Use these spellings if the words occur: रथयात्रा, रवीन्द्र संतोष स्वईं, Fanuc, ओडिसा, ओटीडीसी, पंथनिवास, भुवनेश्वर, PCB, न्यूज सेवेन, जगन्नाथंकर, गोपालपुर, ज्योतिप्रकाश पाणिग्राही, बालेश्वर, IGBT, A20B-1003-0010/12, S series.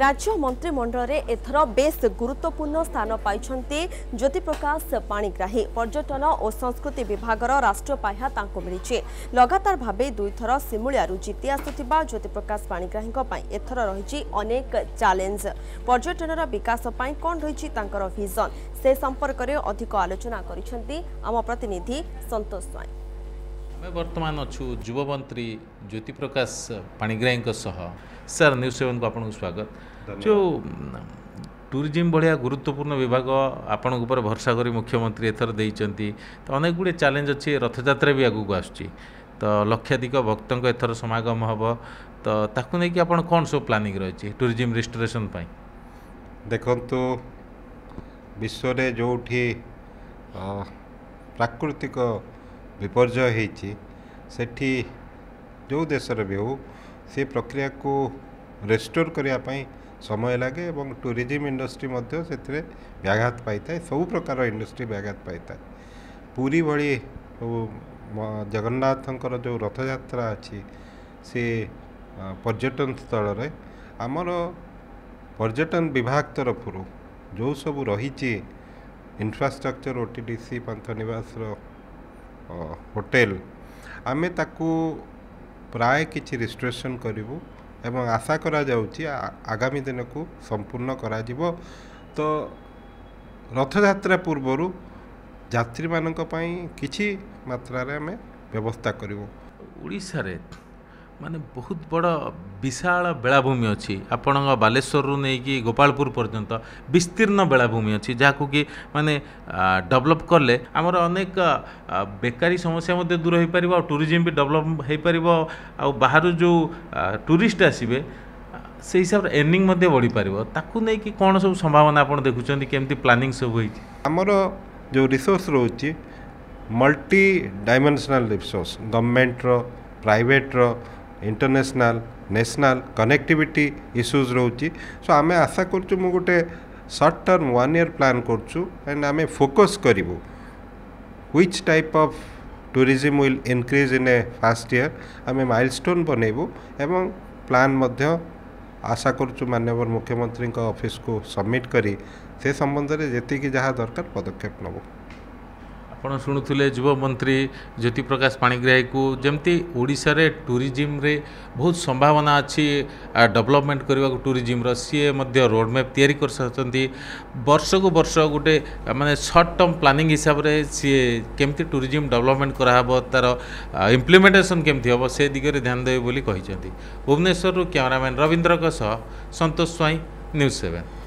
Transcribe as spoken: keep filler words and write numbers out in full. राज्य मंत्रिमंडल एथर बेस गुरुत्वपूर्ण स्थान पाई ज्योतिप्रकाश पाणिग्राही पर्यटन और संस्कृति विभाग राष्ट्रीय पाह्या मिली। लगातार भाव दुईथर सिमुलियारू जीति आसुवा ज्योतिप्रकाश पाणिग्राही एथर रही अनेक चैलेंज। पर्यटन विकास कौन रही विजन से संपर्क में अधिक आलोचना करम प्रतिनिधि संतोष स्वईं। मैं बर्तमान अच्छू युवमंत्री ज्योतिप्रकाश पाणिग्राही sir न्यूज सेवेन को आपन को स्वागत। जो टूरिज्म बढ़िया गुरुत्वपूर्ण विभाग आपण उपर भरसा कर मुख्यमंत्री एथर देइचंती तो अनेक गुड़े चैलेंज अच्छी। रथयात्रा भी आगु आसुची तो लक्षाधिक भक्तों एथर समागम हम तो ताकू नहीं कि आपण कौन सब प्लानिंग रही टूरिज्म रिस्टोरेशन पाई। देखंतु विश्व रे जोठी प्राकृतिक विपर्जय होती सेठी जो देश रे भी हो से प्रक्रिया को रेस्टोर करने समय लगे और टूरिज्म इंडस्ट्री मध्य से व्याघात पाई था। सब प्रकार इंडस्ट्री व्याघात पाई था। पूरी भली जगन्नाथंकर जो रथयात्रा अच्छी से पर्यटन स्थल रे आमर पर्यटन विभाग तरफ जो सब रही इंफ्रास्ट्रक्चर ओटीडीसी पंथनिवास होटेल आमे ताकू प्राय किछि रिस्ट्रेशन करिवु एवं आशा करा जाउछि आगामी दिन को संपूर्ण करा जिवो। तो रथयात्रा पूर्वरु यात्री मानक पई किछि मात्रा रे आमे व्यवस्था करिवु। ओडिसा रे माने बहुत बड़ विशाल बेलाभूमि अच्छी। आपण बालेश्वर रु नहीं कि गोपालपुर पर्यंत विस्तीर्ण बेलाभूमि अच्छी जहाँ कि माने डेवलप करले आमर अनेक बेकारी समस्या मध्य दूर हो पार और टूरिज्म भी डेवलप हो पार आ बाहर जो टूरिस्ट आसबे से हिसाब से एर्निंग मध्य बढ़ी पारिबो। ताकू नहीं कि कौन सब संभावना आपण देखुछन केमती प्लानिंग सब होई आमर जो रिसोर्स रोची मल्टी डायमेंशनल रिसोर्स गवर्नमेंट रो प्राइवेट रो इंटरनेशनल नेशनल कनेक्टिविटी इश्यूज रोची। सो आम आशा करचु मु गोटे short term one year plan करचु एंड आम फोकस करिवु which type of tourism will increase in a fast year आम माइलस्टोन बनेबु एवं प्लान मध्य आशा करचु माननीय मुख्यमंत्री का ऑफिस को सबमिट करी से संबंध में जेतिकि जहाँ दरकार पदक्षेप नबु। आपण शुणुले युवमंत्री ज्योतिप्रकाश पाणिग्राही को जमती ओडिशा रे टूरिज्म रे बहुत संभावना अच्छी डेवलपमेंट करने को टूरिज्म रो सीए मध्य रोडमैप तैयारी कर सकते वर्ष को वर्ष गोटे माने शॉर्ट टर्म प्लानिंग हिसाब से सीए केमती टूरिज्म डेवलपमेंट कराहबो तार इम्प्लीमेंटेशन केमती होबो से दिगरे ध्यान देबे बोली कहिसेंती। भुवनेश्वर रो cameraman रवीन्द्र संतोष स्वईं न्यूज सेवेन।